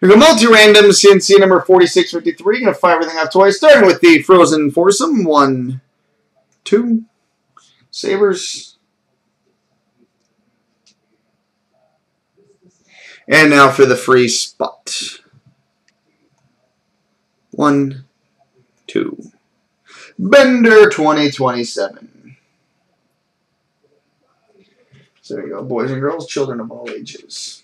We're going to multi-random CNC number 4653. Going to fire everything off twice, starting with the Frozen Foursome. 1, 2. Sabres. And now for the free spot. 1, 2. Bender 2027. So there you go, boys and girls, children of all ages.